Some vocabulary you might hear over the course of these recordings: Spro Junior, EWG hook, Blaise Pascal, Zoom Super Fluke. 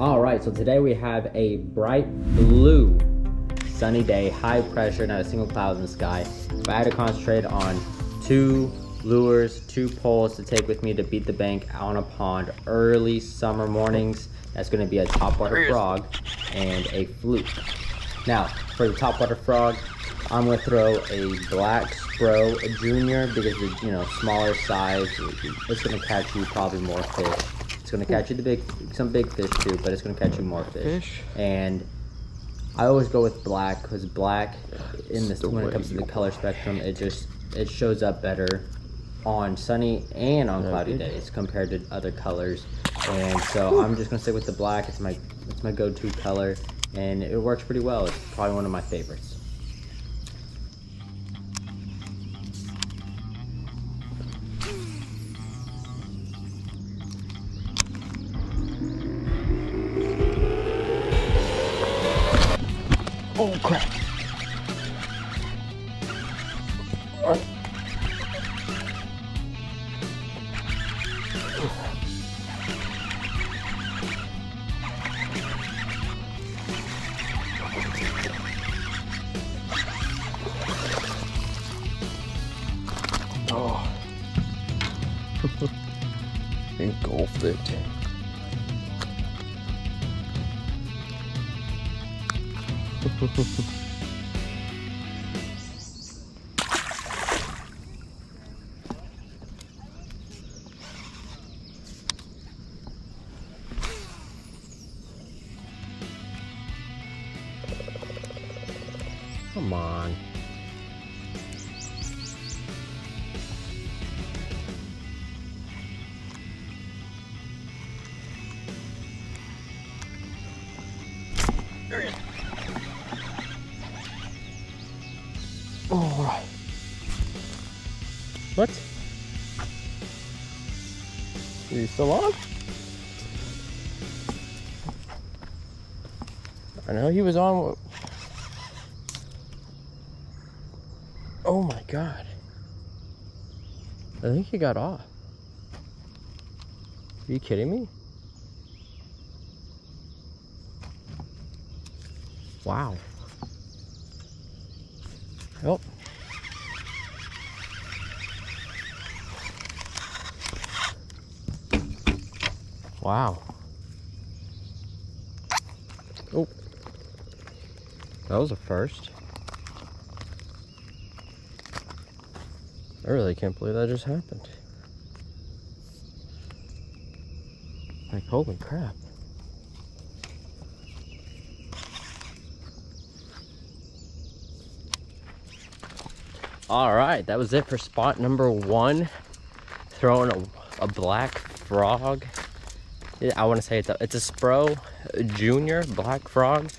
All right, so today we have a bright blue sunny day, high pressure, not a single cloud in the sky. If I had to concentrate on two lures, two poles to take with me to beat the bank on a pond early summer mornings, that's gonna be a topwater frog and a fluke. Now, for the topwater frog, I'm gonna throw a black Spro Junior because it's, you know, smaller size. It's gonna catch you probably more fish. It's gonna catch you some big fish too, but it's gonna catch you more fish. And I always go with black because black, when it comes to the color spectrum, it shows up better on sunny and on cloudy days compared to other colors. And so I'm just gonna stick with the black. It's my go-to color, and it works pretty well. It's probably one of my favorites. Oh crap! Alright. Oh. Engulfed it. Come on. There you go. Alright. What? Are you still on? I know he was on. Oh my god. I think he got off. Are you kidding me? Wow. Nope. Wow. Oh. That was a first. I really can't believe that just happened. Like, holy crap. All right, that was it for spot number one. Throwing a black frog. I want to say it's a Spro Junior black frog.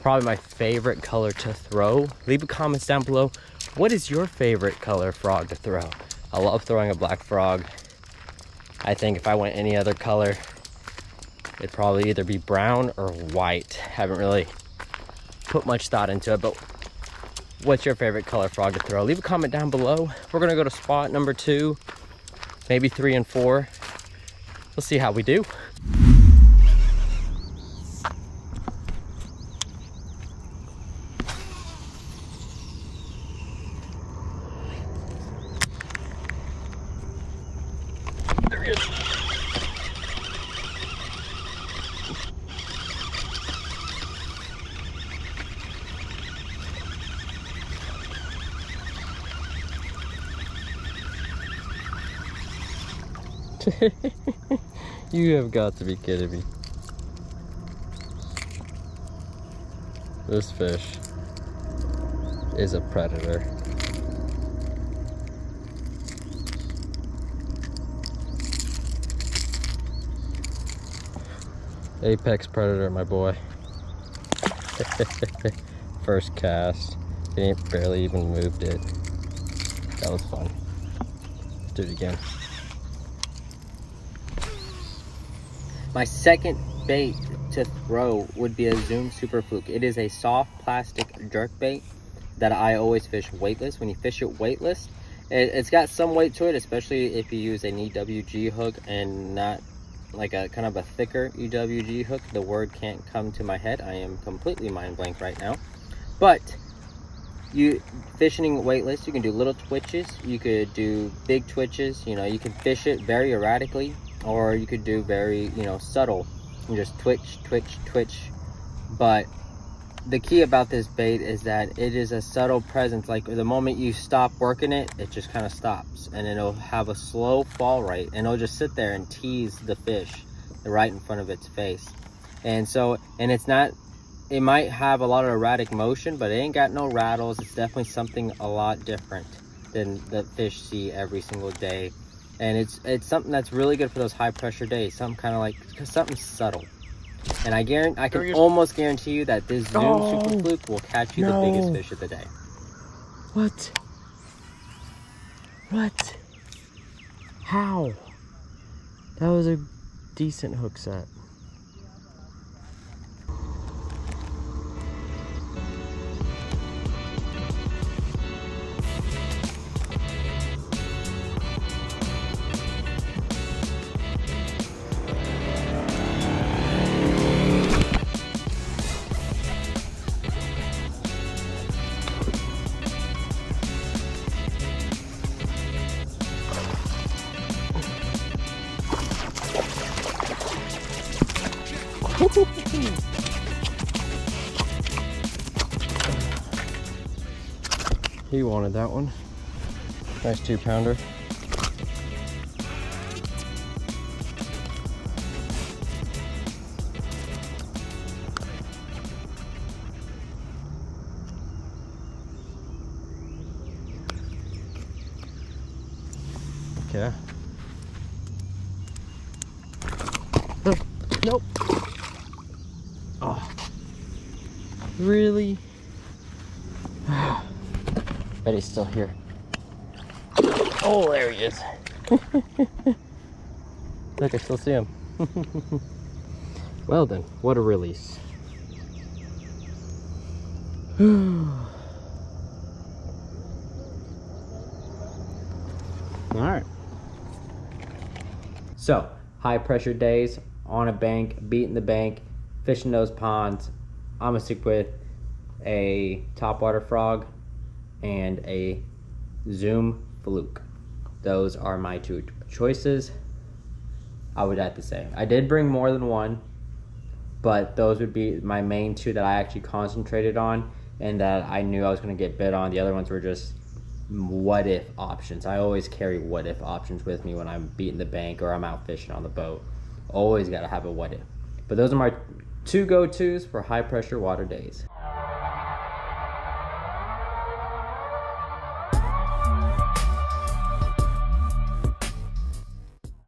Probably my favorite color to throw. Leave a comment down below. What is your favorite color frog to throw? I love throwing a black frog. I think if I went any other color, it'd probably either be brown or white. Haven't really put much thought into it, but what's your favorite color frog to throw? Leave a comment down below. We're gonna go to spot number two, maybe three and four. We'll see how we do. There he is. You have got to be kidding me. This fish is a predator. Apex predator, my boy. First cast. He barely even moved it. That was fun. Let's do it again. My second bait to throw would be a Zoom Super Fluke. It is a soft plastic jerk bait that I always fish weightless. When you fish it weightless, it's got some weight to it, especially if you use an EWG hook and not like a kind of a thicker EWG hook. The word can't come to my head. I am completely mind blank right now. But you fishing weightless, you can do little twitches, you could do big twitches, you know, you can fish it very erratically, or you could do very, you know, subtle and just twitch, twitch, twitch. But the key about this bait is that it is a subtle presence. Like the moment you stop working it, it just kind of stops, and it'll have a slow fall rate, and it'll just sit there and tease the fish right in front of its face. And so, and it's not, it might have a lot of erratic motion, but it ain't got no rattles. It's definitely something a lot different than the fish see every single day. And it's something that's really good for those high pressure days. Something kind of like, something subtle. And I can almost guarantee you that this Zoom Super Fluke will catch you the biggest fish of the day. What? What? How? That was a decent hook set. He wanted that one. Nice 2-pounder. Okay. Nope. Oh, really? But he's still here. Oh, there he is. Look, I still see him. Well then, what a release. All right. So, high pressure days, on a bank, beating the bank, fishing those ponds. I'm gonna stick with a topwater frog and a Zoom Fluke. Those are my two choices. I would have to say I did bring more than one, but those would be my main two that I actually concentrated on and that I knew I was going to get bit on. The other ones were just what if options. I always carry what if options with me when I'm beating the bank or I'm out fishing on the boat. Always got to have a what if. But those are my two go-to's for high pressure water days.